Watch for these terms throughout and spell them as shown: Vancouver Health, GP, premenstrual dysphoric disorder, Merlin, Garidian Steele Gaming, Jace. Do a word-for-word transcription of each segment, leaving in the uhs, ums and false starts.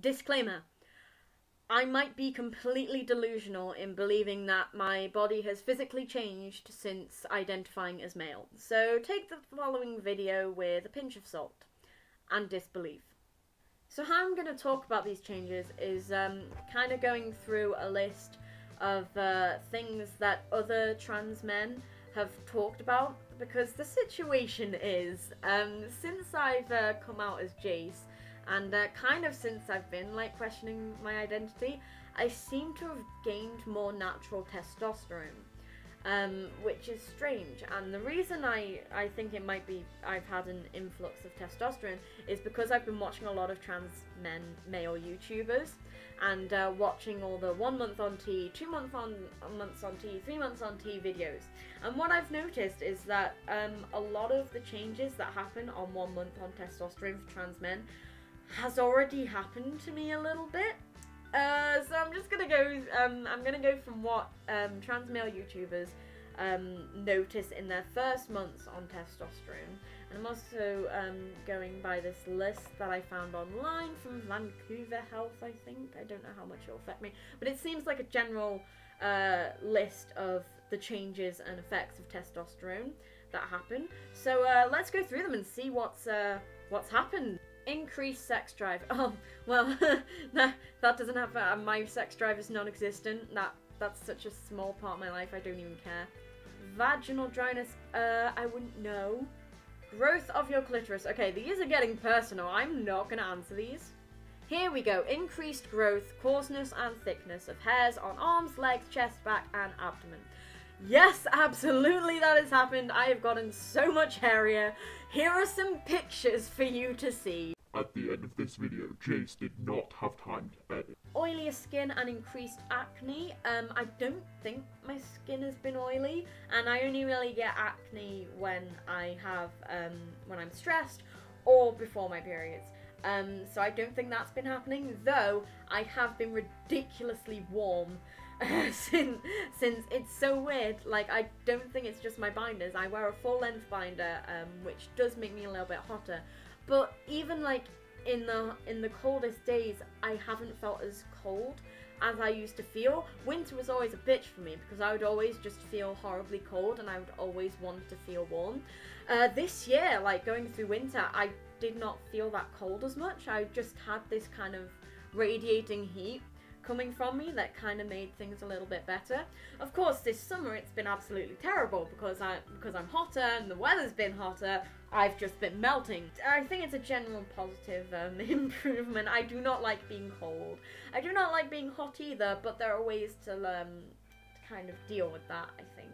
Disclaimer. I might be completely delusional in believing that my body has physically changed since identifying as male, so take the following video with a pinch of salt and disbelief. So how I'm going to talk about these changes is um, kind of going through a list of uh, things that other trans men have talked about, because the situation is, um, since I've uh, come out as Jace, and uh, kind of since I've been like questioning my identity, I seem to have gained more natural testosterone, um, which is strange. And the reason I, I think it might be I've had an influx of testosterone is because I've been watching a lot of trans men, male YouTubers, and uh, watching all the one month on T, two month on, months on T, three months on T videos. And what I've noticed is that um, a lot of the changes that happen on one month on testosterone for trans men has already happened to me a little bit, uh, so I'm just gonna go. Um, I'm gonna go from what um, trans male YouTubers um, notice in their first months on testosterone, and I'm also um, going by this list that I found online from Vancouver Health. I think I don't know how much it'll affect me, but it seems like a general uh, list of the changes and effects of testosterone that happen. So uh, let's go through them and see what's uh, what's happened. Increased sex drive. Oh, well, that, that doesn't happen. My sex drive is non-existent. That That's such a small part of my life, I don't even care. Vaginal dryness. Uh, I wouldn't know. Growth of your clitoris. Okay, these are getting personal. I'm not going to answer these. Here we go. Increased growth, coarseness and thickness of hairs on arms, legs, chest, back and abdomen. Yes, absolutely that has happened. I have gotten so much hairier. Here are some pictures for you to see. At the end of this video, Jace did not have time to edit. Oilier skin and increased acne. Um, I don't think my skin has been oily, and I only really get acne when I have, um, when I'm stressed or before my periods. Um, so I don't think that's been happening, though I have been ridiculously warm since, since it's so weird. Like, I don't think it's just my binders. I wear a full length binder, um, which does make me a little bit hotter. But even like in the in the coldest days, I haven't felt as cold as I used to feel. Winter was always a bitch for me because I would always just feel horribly cold, and I would always want to feel warm. Uh, this year, like going through winter, I did not feel that cold as much. I just had this kind of radiating heat coming from me that kind of made things a little bit better. Of course, this summer it's been absolutely terrible because I because I'm hotter and the weather's been hotter. I've just been melting. I think it's a general positive um, improvement. I do not like being cold. I do not like being hot either, but there are ways to um, kind of deal with that, I think.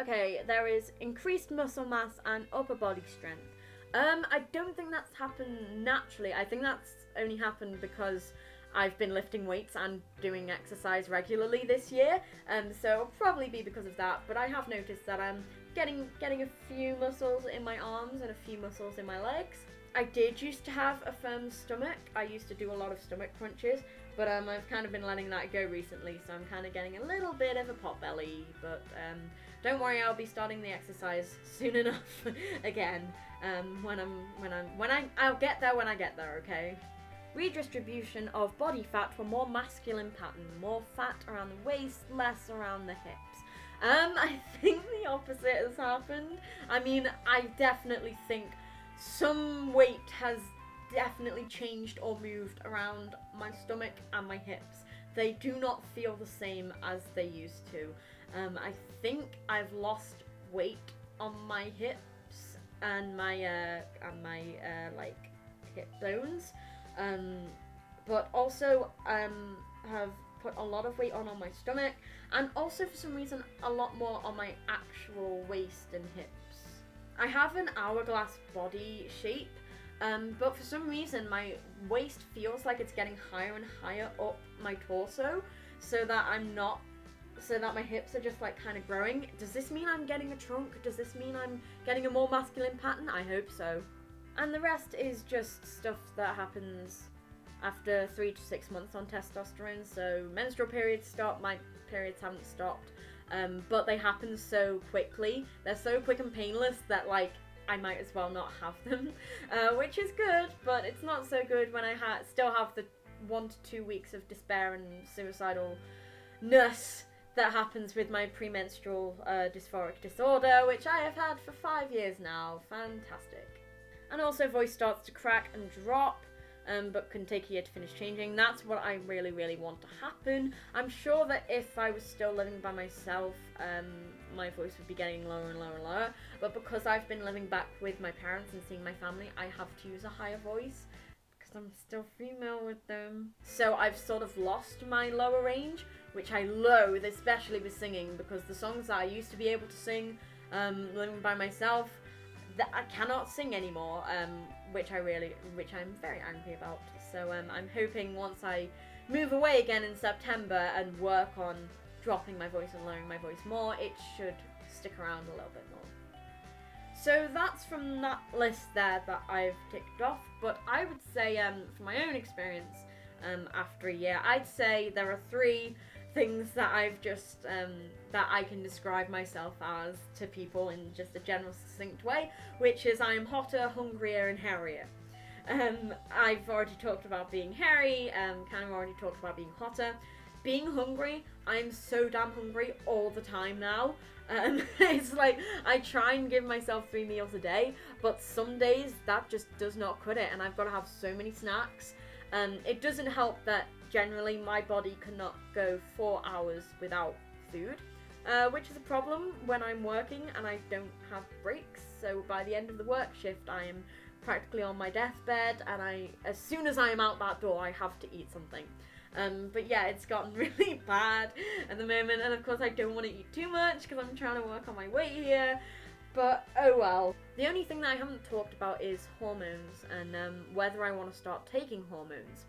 Okay, there is increased muscle mass and upper body strength. Um, I don't think that's happened naturally. I think that's only happened because I've been lifting weights and doing exercise regularly this year, um, so it'll probably be because of that, but I have noticed that I'm getting, getting a few muscles in my arms and a few muscles in my legs. I did used to have a firm stomach. I used to do a lot of stomach crunches, but um, I've kind of been letting that go recently, so I'm kind of getting a little bit of a pot belly, but um, don't worry, I'll be starting the exercise soon enough again, um, when I'm, when I'm, when I, I'll get there when I get there, okay? Redistribution of body fat for more masculine pattern. More fat around the waist, less around the hips. Um, I think the opposite has happened. I mean, I definitely think some weight has definitely changed or moved around my stomach and my hips. They do not feel the same as they used to. Um, I think I've lost weight on my hips and my, uh, and my, uh, like, hip bones. Um, but also um, have put a lot of weight on on my stomach, and also for some reason a lot more on my actual waist and hips. I have an hourglass body shape, um, but for some reason my waist feels like it's getting higher and higher up my torso, so that I'm not, so that my hips are just like kind of growing. Does this mean I'm getting a trunk? Does this mean I'm getting a more masculine pattern? I hope so. And the rest is just stuff that happens after three to six months on testosterone. So menstrual periods stop, my periods haven't stopped, um, but they happen so quickly. They're so quick and painless that like I might as well not have them, uh, which is good, but it's not so good when I ha still have the one to two weeks of despair and suicidalness that happens with my premenstrual uh, dysphoric disorder, which I have had for five years now. Fantastic. And also voice starts to crack and drop, um, but can take a year to finish changing. That's what I really, really want to happen. I'm sure that if I was still living by myself, um, my voice would be getting lower and lower and lower. But because I've been living back with my parents and seeing my family, I have to use a higher voice because I'm still female with them. So I've sort of lost my lower range, which I loathe, especially with singing, because the songs that I used to be able to sing, um, living by myself, that I cannot sing anymore, um, which I really, which I'm very angry about. So um, I'm hoping once I move away again in September and work on dropping my voice and lowering my voice more, it should stick around a little bit more. So that's from that list there that I've ticked off, but I would say um, from my own experience um, after a year, I'd say there are three things that I've just, um, that I can describe myself as to people in just a general succinct way, which is I'm hotter, hungrier and hairier. Um, I've already talked about being hairy, um, kind of already talked about being hotter. Being hungry, I'm so damn hungry all the time now. Um, it's like, I try and give myself three meals a day, but some days that just does not cut it and I've got to have so many snacks. Um, it doesn't help that generally my body cannot go four hours without food, uh, which is a problem when I'm working and I don't have breaks, so by the end of the work shift I am practically on my deathbed and I, as soon as I am out that door I have to eat something. Um, but yeah, it's gotten really bad at the moment, and of course I don't want to eat too much because I'm trying to work on my weight here, but oh well. The only thing that I haven't talked about is hormones and um, whether I want to start taking hormones.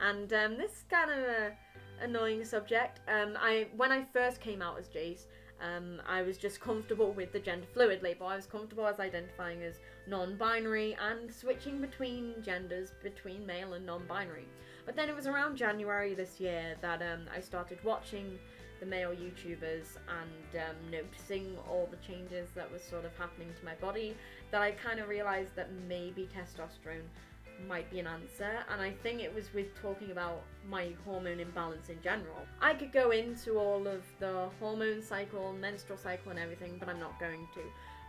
And um, this is kind of an annoying subject. Um, I when I first came out as Jace, um, I was just comfortable with the gender fluid label. I was comfortable as identifying as non-binary and switching between genders, between male and non-binary. But then it was around January this year that um, I started watching the male YouTubers and um, noticing all the changes that was sort of happening to my body, that I kind of realised that maybe testosterone might be an answer, and I think it was with talking about my hormone imbalance in general. I could go into all of the hormone cycle, menstrual cycle and everything, but I'm not going to.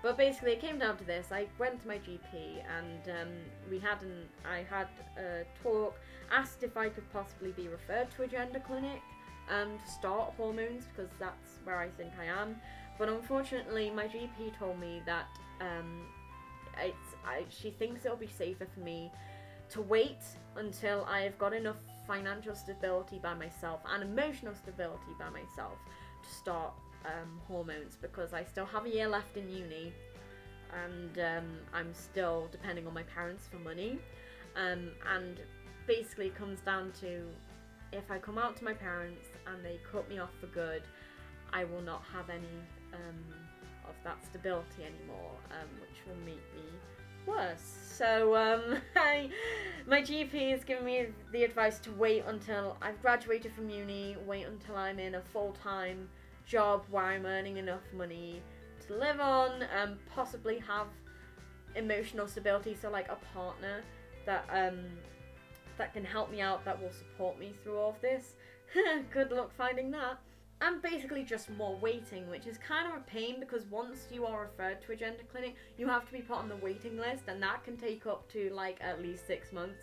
But basically it came down to this. I went to my G P and um, we had an, I had a talk, asked if I could possibly be referred to a gender clinic um, to start hormones, because that's where I think I am. But unfortunately my G P told me that um, it's, I, she thinks it'll be safer for me to wait until I've got enough financial stability by myself and emotional stability by myself to start um, hormones, because I still have a year left in uni and um, I'm still depending on my parents for money, um, and basically it comes down to if I come out to my parents and they cut me off for good, I will not have any um, of that stability anymore, um, which will make me worse. So um, I, my G P has given me the advice to wait until I've graduated from uni, wait until I'm in a full-time job where I'm earning enough money to live on, and possibly have emotional stability, so like a partner that um, that can help me out, that will support me through all of this. Good luck finding that. And basically just more waiting, which is kind of a pain, because once you are referred to a gender clinic, you have to be put on the waiting list, and that can take up to like at least six months.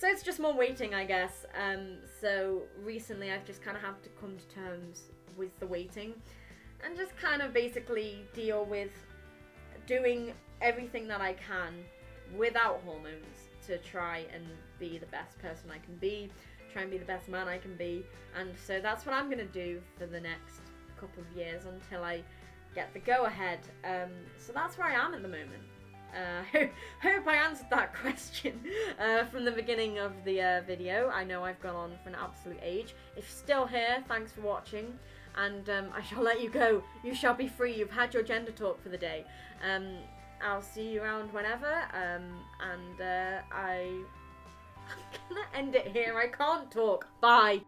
So it's just more waiting, I guess. Um, so recently I've just kind of had to come to terms with the waiting, and just kind of basically deal with doing everything that I can without hormones to try and be the best person I can be. Try and be the best man I can be, and so that's what I'm gonna do for the next couple of years until I get the go-ahead. Um, so that's where I am at the moment. Uh, hope, hope I answered that question uh, from the beginning of the uh, video. I know I've gone on for an absolute age. If you're still here, thanks for watching, and um, I shall let you go. You shall be free. You've had your gender talk for the day. Um, I'll see you around whenever, um, and uh, I... I'm gonna end it here. I can't talk. Bye.